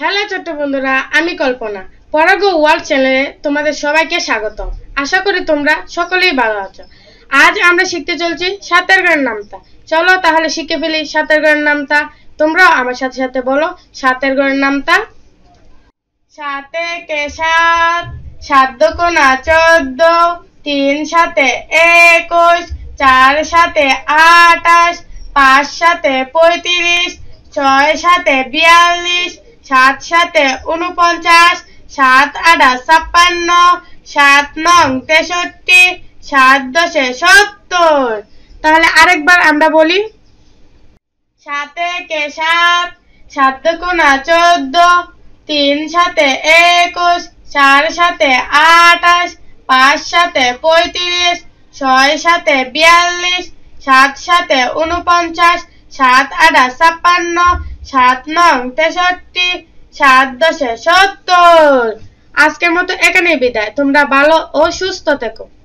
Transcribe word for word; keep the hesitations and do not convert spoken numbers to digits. Hello छोट्टो बंधुरा आमी कल्पना पড়ার ঘর वर्ल्ड चैनले तुम्हारे सबाइके स्वागतम। आशा करी तुम्हारा सकलेई भालो आछो। आज आमरा शिखते चलछि সাঁতারঘাট नामटा। चलो ताहले शिखे फेली সাঁতারঘাট नामटा। तोमराओ आमार साथे साथे बोलो সাঁতারঘাট नामटा। साते के सात सात दुगुणा चौदो तीन साथे एकुश चार साथे आठाश पाँच साथे पैंतीश छय साथे बयाल्लिश सात साथे ऊनपंचाश सात आठ छप्पन्न सात नौ तेषट्टी सात दस सत्तर। ताहले आरेकबार आमरा बोली साते के सात सात दुगुणा चौदो तीन साथे एकुश चार साथे आठाश पाँच साथे पैंतीश छय साथे बयाल्लिश सात साथे ऊनपंचाश सात आठ छप्पन्न सात नौ तेषट्टी सात दस सत्तर। आजकेर मतो एखानेই বিদায়। তোমরা ভালো ও সুস্থ থেকো।